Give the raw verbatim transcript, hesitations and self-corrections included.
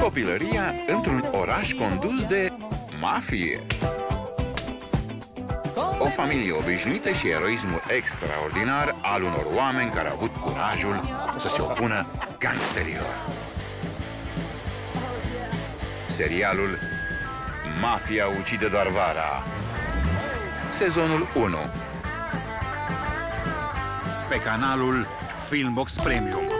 Copilăria într-un oraș condus de mafie. O familie obișnuită și eroismul extraordinar al unor oameni care au avut curajul să se opună gangsterilor. Serialul Mafia ucide doar vara, sezonul unu, pe canalul Filmbox Premium.